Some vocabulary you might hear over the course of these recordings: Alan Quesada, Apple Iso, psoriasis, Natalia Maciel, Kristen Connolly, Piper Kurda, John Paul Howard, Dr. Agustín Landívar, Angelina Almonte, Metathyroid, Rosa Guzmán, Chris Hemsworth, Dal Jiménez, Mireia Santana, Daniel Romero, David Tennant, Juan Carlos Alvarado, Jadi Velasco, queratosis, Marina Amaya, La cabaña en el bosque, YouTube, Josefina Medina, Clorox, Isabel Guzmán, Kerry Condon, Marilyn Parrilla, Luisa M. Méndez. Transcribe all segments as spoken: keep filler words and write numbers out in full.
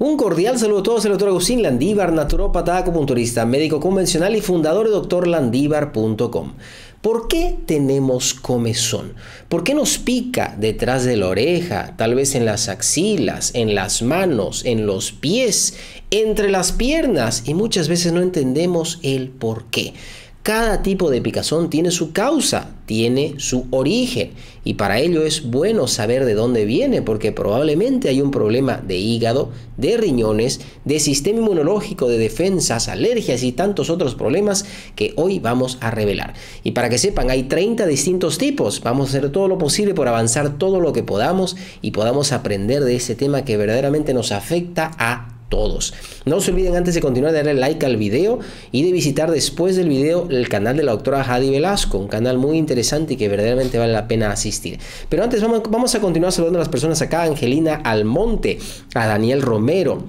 Un cordial saludo a todos, el doctor Agustín Landívar, naturópata, acupunturista, médico convencional y fundador de doctor landívar punto com. ¿Por qué tenemos comezón? ¿Por qué nos pica detrás de la oreja, tal vez en las axilas, en las manos, en los pies, entre las piernas? Y muchas veces no entendemos el por qué. Cada tipo de picazón tiene su causa, tiene su origen, y para ello es bueno saber de dónde viene, porque probablemente hay un problema de hígado, de riñones, de sistema inmunológico, de defensas, alergias y tantos otros problemas que hoy vamos a revelar. Y para que sepan, hay treinta distintos tipos. Vamos a hacer todo lo posible por avanzar todo lo que podamos y podamos aprender de este tema que verdaderamente nos afecta a todos. Todos. No se olviden, antes de continuar, de darle like al video y de visitar después del video el canal de la doctora Jadi Velasco, un canal muy interesante y que verdaderamente vale la pena asistir. Pero antes vamos, vamos a continuar saludando a las personas acá: a Angelina Almonte, a Daniel Romero,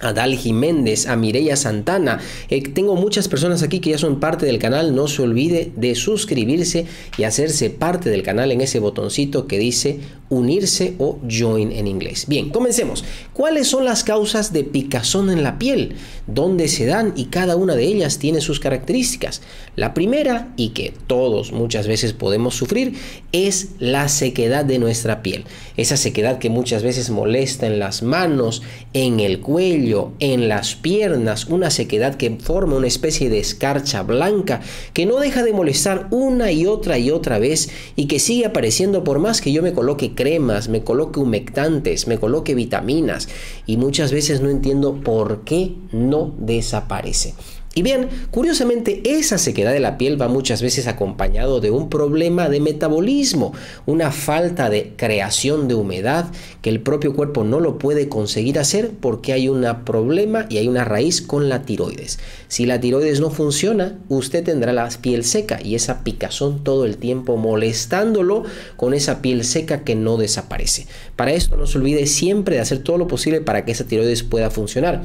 a Dal Jiménez, a Mireia Santana. Eh, tengo muchas personas aquí que ya son parte del canal. No se olvide de suscribirse y hacerse parte del canal en ese botoncito que dice unirse o join en inglés. Bien, comencemos. ¿Cuáles son las causas de picazón en la piel? ¿Dónde se dan? Y cada una de ellas tiene sus características. La primera, y que todos muchas veces podemos sufrir, es la sequedad de nuestra piel. Esa sequedad que muchas veces molesta en las manos, en el cuello, en las piernas, una sequedad que forma una especie de escarcha blanca que no deja de molestar una y otra y otra vez y que sigue apareciendo por más que yo me coloque cremas, me coloque humectantes, me coloque vitaminas, y muchas veces no entiendo por qué no desaparece. Y bien, curiosamente, esa sequedad de la piel va muchas veces acompañado de un problema de metabolismo, una falta de creación de humedad que el propio cuerpo no lo puede conseguir hacer porque hay un problema y hay una raíz con la tiroides. Si la tiroides no funciona, usted tendrá la piel seca y esa picazón todo el tiempo molestándolo, con esa piel seca que no desaparece. Para esto no se olvide siempre de hacer todo lo posible para que esa tiroides pueda funcionar.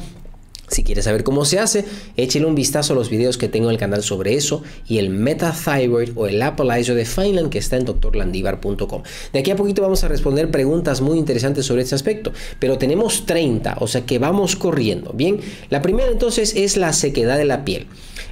Si quieres saber cómo se hace, échale un vistazo a los videos que tengo en el canal sobre eso y el Metathyroid o el Apple Iso de Finland que está en doctor landívar punto com. De aquí a poquito vamos a responder preguntas muy interesantes sobre este aspecto, pero tenemos treinta, o sea que vamos corriendo. Bien, la primera entonces es la sequedad de la piel.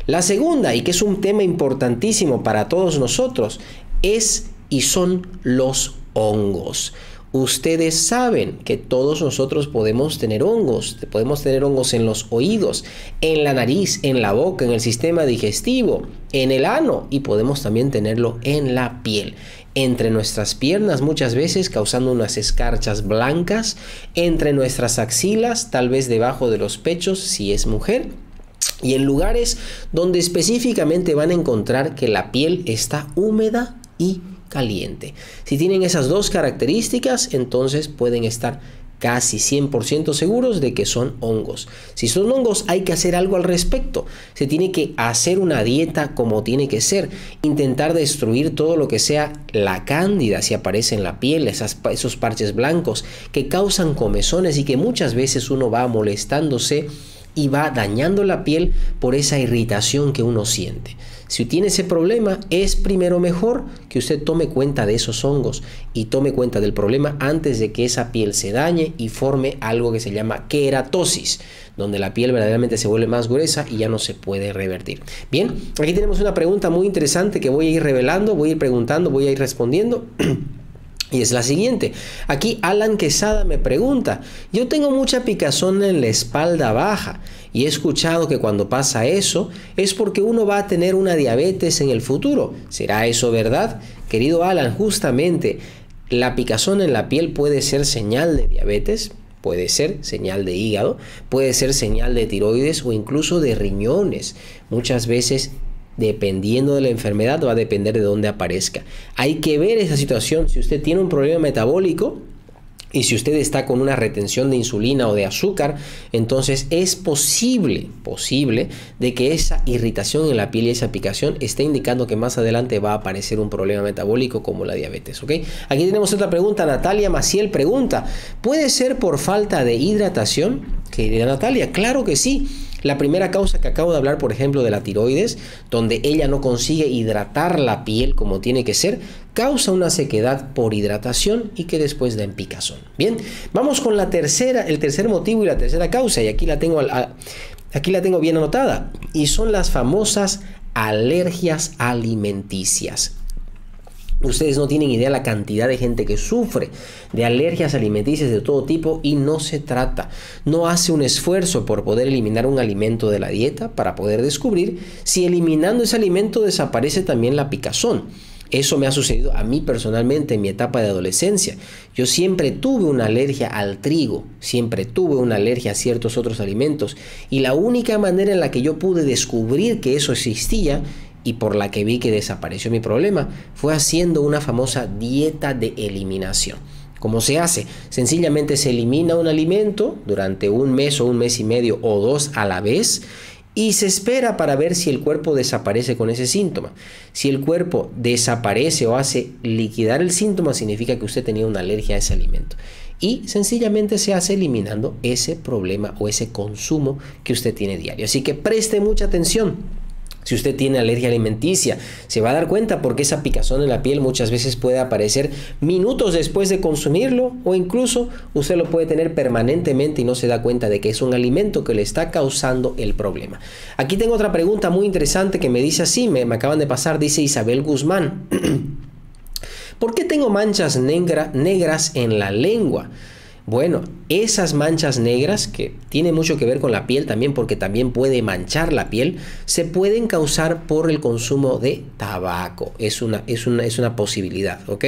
La segunda, y que es un tema importantísimo para todos nosotros, es y son los hongos. Ustedes saben que todos nosotros podemos tener hongos, podemos tener hongos en los oídos, en la nariz, en la boca, en el sistema digestivo, en el ano, y podemos también tenerlo en la piel. Entre nuestras piernas muchas veces causando unas escarchas blancas, entre nuestras axilas, tal vez debajo de los pechos si es mujer, y en lugares donde específicamente van a encontrar que la piel está húmeda y caliente. Si tienen esas dos características, entonces pueden estar casi cien por ciento seguros de que son hongos. Si son hongos, hay que hacer algo al respecto. Se tiene que hacer una dieta como tiene que ser. Intentar destruir todo lo que sea la cándida, si aparece en la piel, esas, esos parches blancos que causan comezones y que muchas veces uno va molestándose y va dañando la piel por esa irritación que uno siente. Si tiene ese problema, es primero mejor que usted tome cuenta de esos hongos y tome cuenta del problema antes de que esa piel se dañe y forme algo que se llama queratosis, donde la piel verdaderamente se vuelve más gruesa y ya no se puede revertir. Bien, aquí tenemos una pregunta muy interesante que voy a ir revelando, voy a ir preguntando, voy a ir respondiendo. Y es la siguiente. Aquí Alan Quesada me pregunta: yo tengo mucha picazón en la espalda baja y he escuchado que cuando pasa eso es porque uno va a tener una diabetes en el futuro. ¿Será eso verdad? Querido Alan, justamente la picazón en la piel puede ser señal de diabetes, puede ser señal de hígado, puede ser señal de tiroides o incluso de riñones. Muchas veces, dependiendo de la enfermedad, va a depender de dónde aparezca. Hay que ver esa situación. Si usted tiene un problema metabólico y si usted está con una retención de insulina o de azúcar, entonces es posible, posible, de que esa irritación en la piel y esa picación esté indicando que más adelante va a aparecer un problema metabólico como la diabetes, ¿ok? Aquí tenemos otra pregunta. Natalia Maciel pregunta: ¿puede ser por falta de hidratación? Querida Natalia, claro que sí. La primera causa que acabo de hablar, por ejemplo, de la tiroides, donde ella no consigue hidratar la piel como tiene que ser, causa una sequedad por hidratación y que después da en picazón. Bien, vamos con la tercera, el tercer motivo y la tercera causa, y aquí la tengo, aquí la tengo bien anotada, y son las famosas alergias alimenticias. Ustedes no tienen idea la cantidad de gente que sufre de alergias alimenticias de todo tipo y no se trata. No hace un esfuerzo por poder eliminar un alimento de la dieta para poder descubrir si eliminando ese alimento desaparece también la picazón. Eso me ha sucedido a mí personalmente en mi etapa de adolescencia. Yo siempre tuve una alergia al trigo, siempre tuve una alergia a ciertos otros alimentos, y la única manera en la que yo pude descubrir que eso existía y por la que vi que desapareció mi problema fue haciendo una famosa dieta de eliminación. ¿Cómo se hace? Sencillamente se elimina un alimento durante un mes o un mes y medio o dos a la vez y se espera para ver si el cuerpo desaparece con ese síntoma. Si el cuerpo desaparece o hace liquidar el síntoma, significa que usted tenía una alergia a ese alimento. Y sencillamente se hace eliminando ese problema o ese consumo que usted tiene diario. Así que preste mucha atención. Si usted tiene alergia alimenticia, se va a dar cuenta porque esa picazón en la piel muchas veces puede aparecer minutos después de consumirlo, o incluso usted lo puede tener permanentemente y no se da cuenta de que es un alimento que le está causando el problema. Aquí tengo otra pregunta muy interesante que me dice así, me, me acaban de pasar, dice Isabel Guzmán. ¿Por qué tengo manchas negra, negras en la lengua? Bueno, esas manchas negras, que tienen mucho que ver con la piel también, porque también puede manchar la piel, se pueden causar por el consumo de tabaco. Es una, es una, es una posibilidad, ¿ok?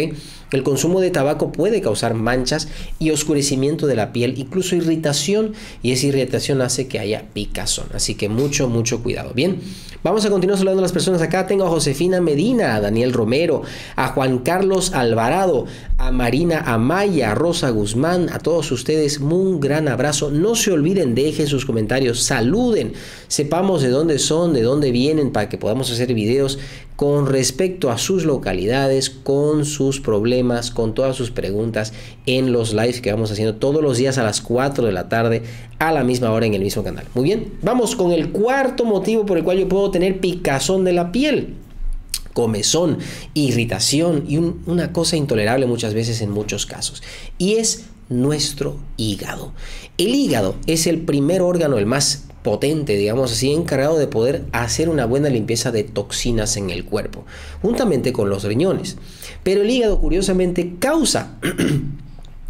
El consumo de tabaco puede causar manchas y oscurecimiento de la piel, incluso irritación, y esa irritación hace que haya picazón. Así que mucho, mucho cuidado. Bien, vamos a continuar saludando a las personas acá. Tengo a Josefina Medina, a Daniel Romero, a Juan Carlos Alvarado, a Marina Amaya, a Rosa Guzmán, a todos ustedes un gran abrazo. No se olviden, dejen sus comentarios, saluden, sepamos de dónde son, de dónde vienen, para que podamos hacer videos con respecto a sus localidades, con sus problemas, con todas sus preguntas en los lives que vamos haciendo todos los días a las cuatro de la tarde, a la misma hora en el mismo canal. Muy bien, vamos con el cuarto motivo por el cual yo puedo tener picazón de la piel. Comezón, irritación y un, una cosa intolerable muchas veces en muchos casos, y es nuestro hígado. El hígado es el primer órgano, el más potente, digamos así, encargado de poder hacer una buena limpieza de toxinas en el cuerpo, juntamente con los riñones. Pero el hígado curiosamente causa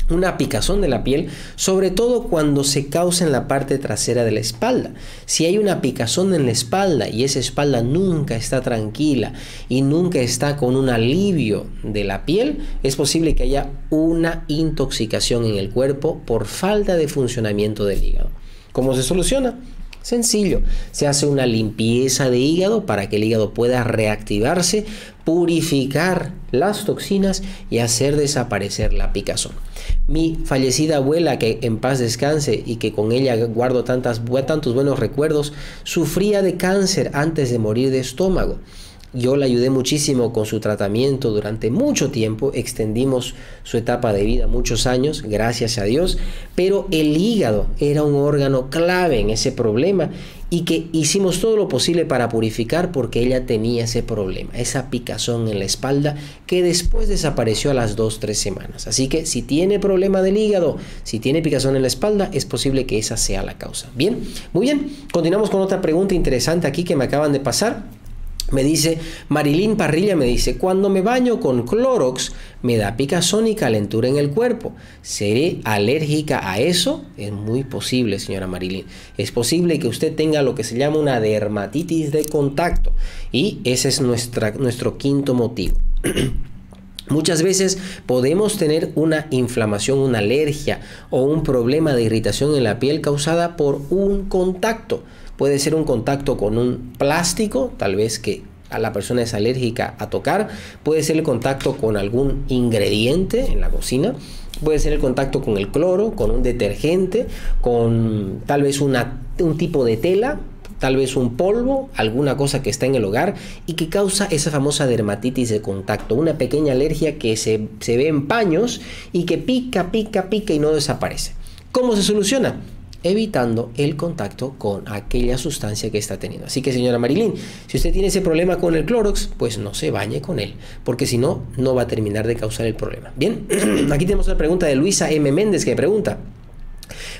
una picazón de la piel, sobre todo cuando se causa en la parte trasera de la espalda. Si hay una picazón en la espalda y esa espalda nunca está tranquila y nunca está con un alivio de la piel, es posible que haya una intoxicación en el cuerpo por falta de funcionamiento del hígado. ¿Cómo se soluciona? Sencillo, se hace una limpieza de hígado para que el hígado pueda reactivarse, purificar las toxinas y hacer desaparecer la picazón. Mi fallecida abuela, que en paz descanse y que con ella guardo tantas, tantos buenos recuerdos, sufría de cáncer antes de morir de estómago. Yo la ayudé muchísimo con su tratamiento durante mucho tiempo, extendimos su etapa de vida muchos años, gracias a Dios, pero el hígado era un órgano clave en ese problema y que hicimos todo lo posible para purificar porque ella tenía ese problema, esa picazón en la espalda que después desapareció a las dos, tres semanas. Así que si tiene problema del hígado, si tiene picazón en la espalda, es posible que esa sea la causa. Bien, muy bien, continuamos con otra pregunta interesante aquí que me acaban de pasar. Me dice Marilyn Parrilla, me dice, cuando me baño con Clorox me da picazón y calentura en el cuerpo. ¿Seré alérgica a eso? Es muy posible, señora Marilyn. Es posible que usted tenga lo que se llama una dermatitis de contacto. Y ese es nuestra, nuestro quinto motivo. Muchas veces podemos tener una inflamación, una alergia o un problema de irritación en la piel causada por un contacto. Puede ser un contacto con un plástico, tal vez que a la persona es alérgica a tocar. Puede ser el contacto con algún ingrediente en la cocina. Puede ser el contacto con el cloro, con un detergente, con tal vez una, un tipo de tela, tal vez un polvo, alguna cosa que está en el hogar y que causa esa famosa dermatitis de contacto, una pequeña alergia que se, se ve en paños y que pica, pica, pica y no desaparece. ¿Cómo se soluciona? evitando el contacto con aquella sustancia que está teniendo. Así que, señora Marilyn, si usted tiene ese problema con el Clorox, pues no se bañe con él, porque si no, no va a terminar de causar el problema. Bien, aquí tenemos la pregunta de Luisa M. Méndez, que pregunta: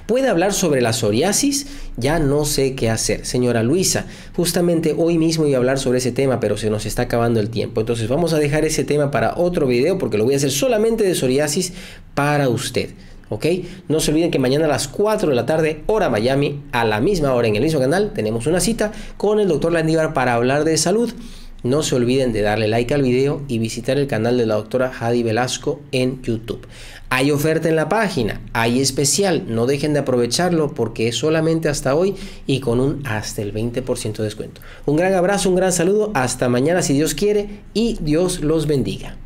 ¿puede hablar sobre la psoriasis? Ya no sé qué hacer. Señora Luisa, justamente hoy mismo iba a hablar sobre ese tema, pero se nos está acabando el tiempo. Entonces vamos a dejar ese tema para otro video, porque lo voy a hacer solamente de psoriasis para usted. ¿Ok? No se olviden que mañana a las cuatro de la tarde, hora Miami, a la misma hora en el mismo canal, tenemos una cita con el doctor Landívar para hablar de salud. No se olviden de darle like al video y visitar el canal de la doctora Jadi Velasco en YouTube. Hay oferta en la página, hay especial, no dejen de aprovecharlo porque es solamente hasta hoy y con un hasta el veinte por ciento de descuento. Un gran abrazo, un gran saludo, hasta mañana si Dios quiere y Dios los bendiga.